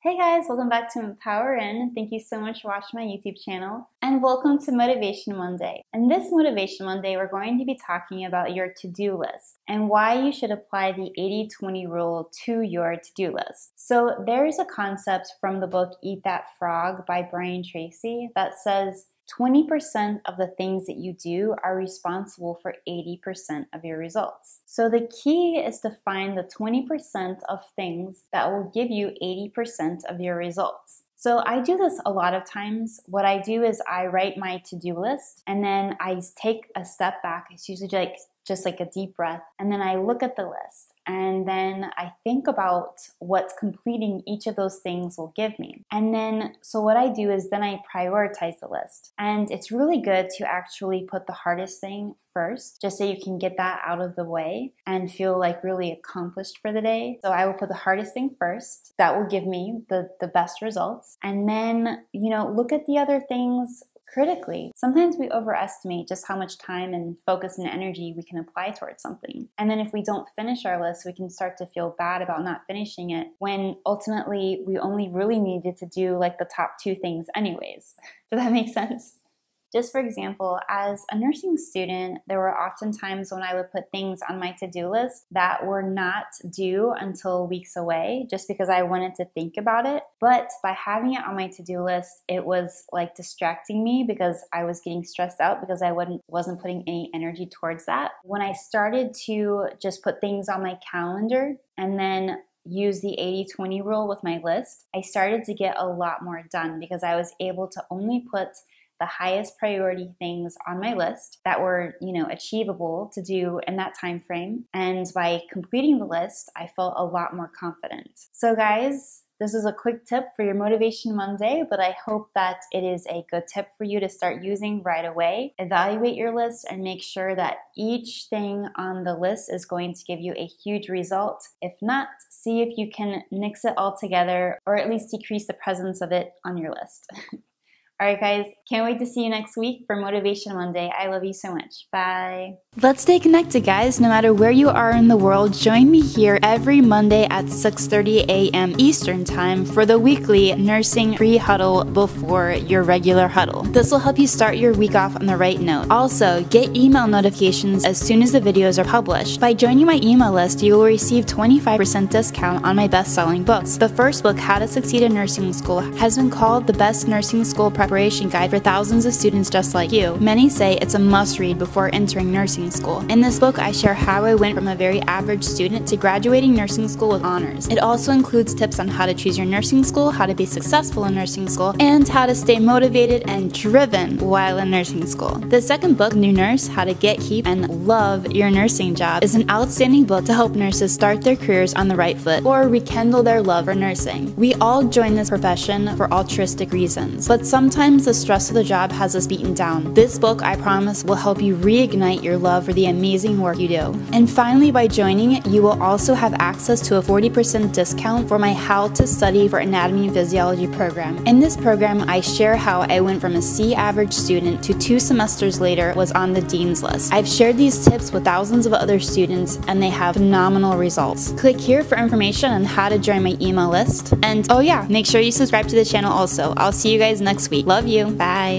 Hey guys, welcome back to EmpoweRN. Thank you so much for watching my YouTube channel. And welcome to Motivation Monday. In this Motivation Monday, we're going to be talking about your to-do list and why you should apply the 80-20 rule to your to-do list. So there is a concept from the book Eat That Frog by Brian Tracy that says 20% of the things that you do are responsible for 80% of your results. So the key is to find the 20% of things that will give you 80% of your results. So I do this a lot of times. What I do is I write my to-do list and then I take a step back. It's usually like just like a deep breath. And then I look at the list and then I think about what completing each of those things will give me. And then, so what I do is then I prioritize the list. And it's really good to actually put the hardest thing first, just so you can get that out of the way and feel like really accomplished for the day. So I will put the hardest thing first. That will give me the best results. And then, you know, look at the other things critically. Sometimes we overestimate just how much time and focus and energy we can apply towards something. And then if we don't finish our list, we can start to feel bad about not finishing it when ultimately we only really needed to do like the top two things anyways. Does that make sense? Just for example, as a nursing student, there were often times when I would put things on my to-do list that were not due until weeks away, just because I wanted to think about it. But by having it on my to-do list, it was like distracting me because I was getting stressed out because I wasn't putting any energy towards that. When I started to just put things on my calendar and then use the 80-20 rule with my list, I started to get a lot more done because I was able to only put the highest priority things on my list that were, you know, achievable to do in that time frame. And by completing the list, I felt a lot more confident. So guys, this is a quick tip for your Motivation Monday, but I hope that it is a good tip for you to start using right away. Evaluate your list and make sure that each thing on the list is going to give you a huge result. If not, see if you can nix it all together or at least decrease the presence of it on your list. All right, guys, can't wait to see you next week for Motivation Monday. I love you so much. Bye. Let's stay connected, guys. No matter where you are in the world, join me here every Monday at 6:30 a.m. Eastern Time for the weekly nursing pre-huddle before your regular huddle. This will help you start your week off on the right note. Also, get email notifications as soon as the videos are published. By joining my email list, you will receive 25% discount on my best-selling books. The first book, How to Succeed in Nursing School, has been called the best nursing school preparation guide for thousands of students just like you. Many say it's a must-read before entering nursing school. In this book, I share how I went from a very average student to graduating nursing school with honors. It also includes tips on how to choose your nursing school, how to be successful in nursing school, and how to stay motivated and driven while in nursing school. The second book, New Nurse, How to Get, Keep, and Love Your Nursing Job, is an outstanding book to help nurses start their careers on the right foot or rekindle their love for nursing. We all join this profession for altruistic reasons, but sometimes the stress of the job has us beaten down. This book, I promise, will help you reignite your love for the amazing work you do. And finally, by joining it, you will also have access to a 40% discount for my How to Study for Anatomy and Physiology program. In this program, I share how I went from a C average student to 2 semesters later was on the dean's list. I've shared these tips with thousands of other students and they have phenomenal results. Click here for information on how to join my email list. And oh yeah, make sure you subscribe to the channel also. I'll see you guys next week. Love you. Bye.